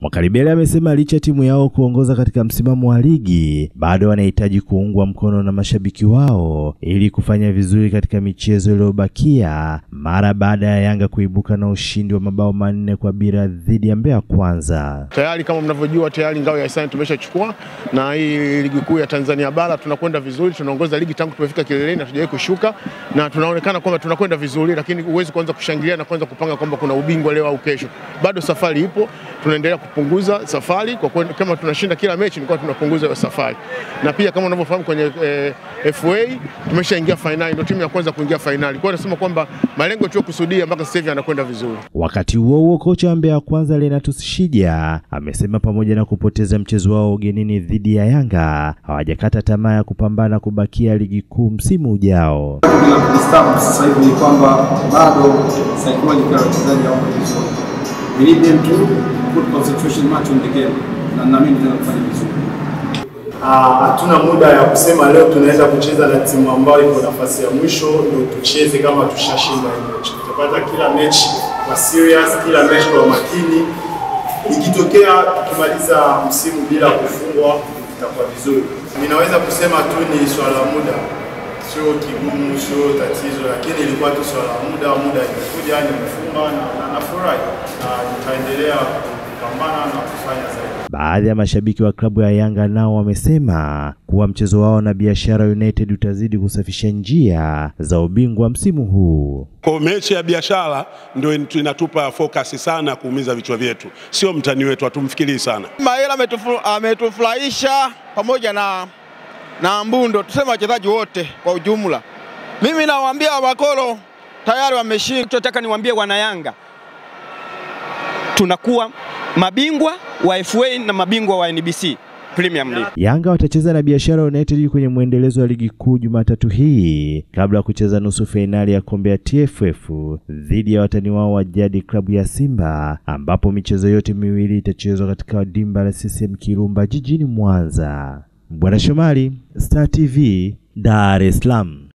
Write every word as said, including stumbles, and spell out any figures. Mwakalibele amesema licha timu yao kuongoza katika msimamo wa ligi, bado wanahitaji kuungwa mkono na mashabiki wao ili kufanya vizuri katika michezo iliyobakia mara baada ya Yanga kuibuka na ushindi wa mabao manne kwa bila dhidi ya Mbeya Kwanza. Tayari kama mnavyojua tayari ngao ya Hisani tumeshachukua, na hii ligi kuu ya Tanzania Bara tunakwenda vizuri, tunaongoza ligi tangu tumefika kileleni na hatujawahi kushuka, na tunaonekana kwamba tunakwenda vizuri, lakini uwezo kwanza kushangilia na kwanza kupanga kwamba kuna ubingwa leo au kesho. Bado safari ipo, tunaendelea punguza safari kwa kwen, kama tunashinda kila mechi nilikuwa tunapunguza safari. Na pia kama unavyofahamu kwenye e, F A tumeshaingia finali, ndio timu ya kwanza kuingia finali. Kwa hiyo nasema kwamba malengo tu kusudia mpaka sasa hivi yanakwenda vizuri. Wakati huo huo, kocha wa Mbeya Kwanza Lena Tusishija amesema pamoja na kupoteza mchezo wao ugenini dhidi ya Yanga, hawajakata tamaa ya kupambana kubakia ligi kuu msimu ujao. Bila kustafu sasa hivi ni kwamba bado psychological wachezaji hao ni good concentration match on the game, na naamini tunafanya vizuri. Ah, hatuna muda ya kusema leo tunaweza kucheza na timu ambayo iko nafasi ya mwisho ndio tucheze kama tushashinda mechi. Tutapata kila mechi kwa serious, kila mechi kwa makini. Ikitokea kumaliza msimu bila kufungwa itakuwa vizuri. Ninaweza kusema tu ni swala la muda. Sio kigumu, sio tatizo, lakini ilikuwa tu swala la muda, muda imekuja, nimefunga na nafurahi na nitaendelea kupambana na kufanya zaidi. Baadhi ya mashabiki wa klabu ya Yanga nao wamesema kuwa mchezo wao na Biashara United utazidi kusafisha njia za ubingwa msimu huu. Kwa mechi ya Biashara ndio inatupa focus sana kuumiza vichwa vyetu. Sio mtani wetu, hatumfikirii sana. Mahela ametufurahisha pamoja na na mbundo, tuseme wachezaji wote kwa ujumla. Mimi nawaambia wakolo tayari wameshinda. Tunataka niwaambie wana Yanga, tunakuwa mabingwa wa F A na mabingwa wa N B C Premier League. Yanga watacheza na Biashara United kwenye muendelezo wa ligi kuu Jumatatu hii kabla ya kucheza nusu finali ya kombe ya T F F dhidi ya watani wao wa jadi klabu ya Simba, ambapo michezo yote miwili itachezwa katika dimba la C C M Kirumba jijini Mwanza. Bwana Shomari, Star T V, Dar es Salaam.